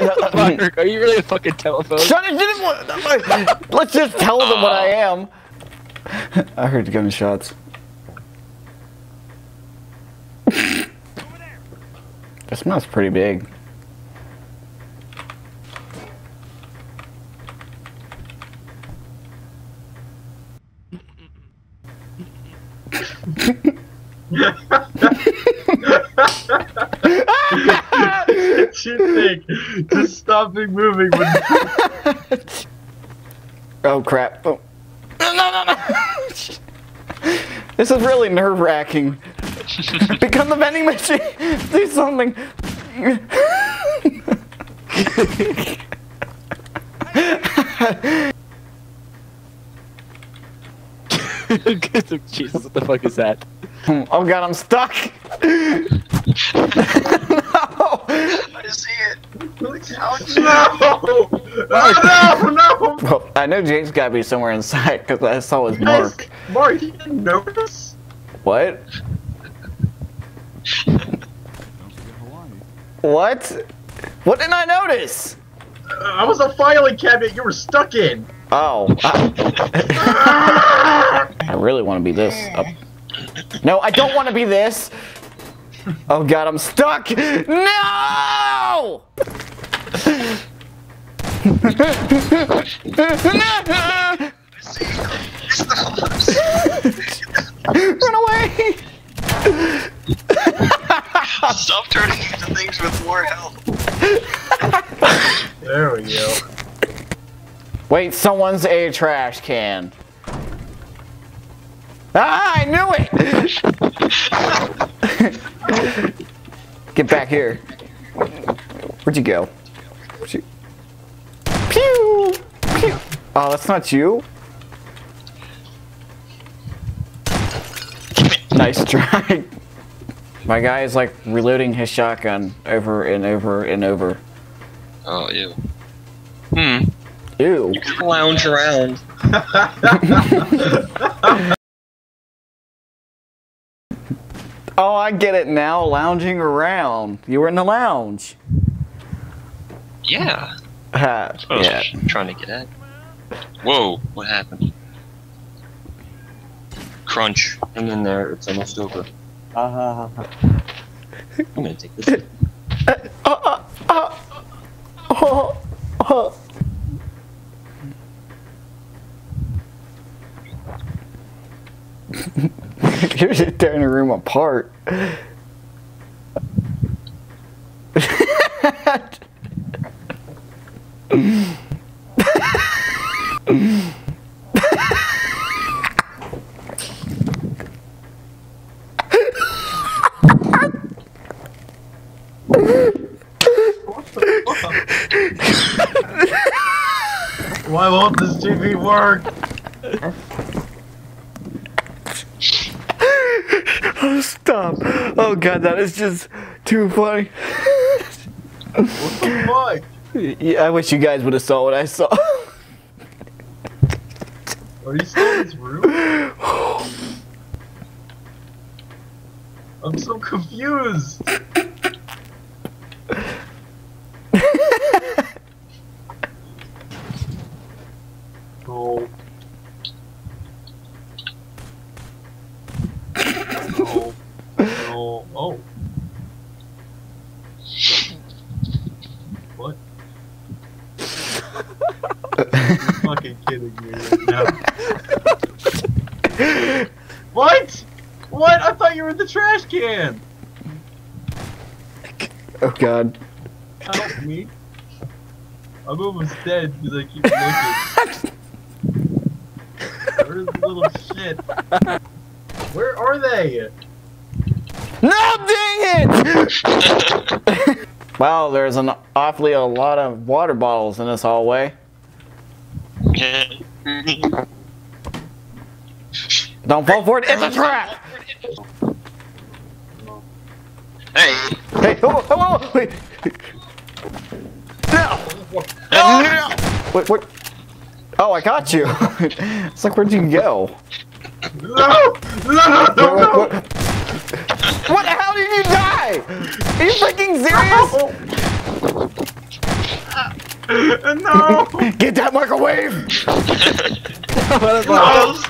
Mark, are you really a fucking telephone? Shut it! Let's just tell them what I am. I heard gunshots. That smells pretty big. Just stopping moving. Oh crap! Oh. No! This is really nerve-wracking. Become the vending machine. Do something. Jesus, what the fuck is that? Oh god, I'm stuck. No! I see it. No! Oh, no! Well, I know Jake's gotta be somewhere inside because I saw his mark. Mark, you didn't notice? What? What? What didn't I notice? I was a filing cabinet you were stuck in. Oh. I really want to be this. Oh. No, I don't want to be this. Oh god, I'm stuck! No! Run away! Stop turning into things with more health. There we go. Wait, someone's a trash can. Ah, I knew it! Get back here. Where'd you go? Where'd you... Pew! Pew! Oh, that's not you? Nice try. My guy is like reloading his shotgun over and over and over. Oh, ew. Hmm. Ew. You can lounge around. Oh, I get it now. Lounging around. You were in the lounge. Yeah. That's what I was trying to get at. Whoa, what happened? Crunch. Hang in there. It's almost over. I'm gonna take this. You're just tearing the room apart. Why won't this TV work? Oh, stop. Oh, god, that is just too funny. What the fuck? Yeah, I wish you guys would have saw what I saw. Are you still in this room? I'm so confused. Oh. Oh. What? You're fucking kidding me right now. What? What? I thought you were in the trash can! Oh god. Help me. I'm almost dead because I keep looking. Where's the little shit? Where are they? No, dang it! Wow, there's an awfully a lot of water bottles in this hallway. Don't fall for it, it's a trap! Hey! Hey, oh, wait! No! Oh, no! Wait, what? Oh, I got you! It's like, where'd you go? No! No! What? How did you die? Are you freaking serious? No! Get that microwave! No!